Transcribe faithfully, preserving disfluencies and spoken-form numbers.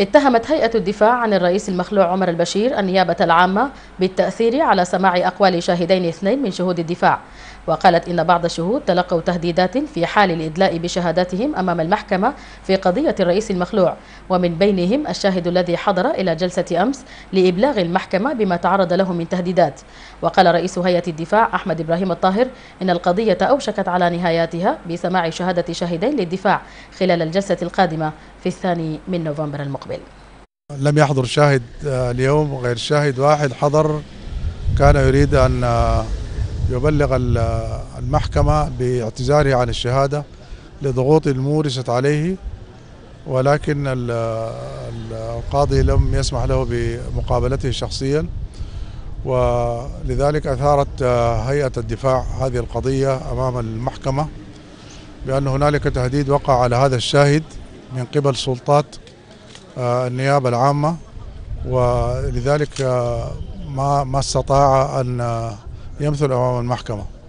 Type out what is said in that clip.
اتهمت هيئة الدفاع عن الرئيس المخلوع عمر البشير النيابة العامة بالتأثير على سماع أقوال شاهدين اثنين من شهود الدفاع، وقالت إن بعض الشهود تلقوا تهديدات في حال الإدلاء بشهاداتهم أمام المحكمة في قضية الرئيس المخلوع، ومن بينهم الشاهد الذي حضر إلى جلسة أمس لإبلاغ المحكمة بما تعرض له من تهديدات. وقال رئيس هيئة الدفاع أحمد إبراهيم الطاهر إن القضية أوشكت على نهايتها بسماع شهادة شاهدين للدفاع خلال الجلسة القادمة في الثاني من نوفمبر المقبل. لم يحضر شاهد اليوم غير شاهد واحد حضر، كان يريد أن يبلغ المحكمة باعتذاره عن الشهادة لضغوط المورست عليه، ولكن القاضي لم يسمح له بمقابلته شخصيا، ولذلك أثارت هيئة الدفاع هذه القضية أمام المحكمة بأن هنالك تهديد وقع على هذا الشاهد من قبل سلطات النيابة العامة، ولذلك ما ما استطاع أن يمثل أمام المحكمة.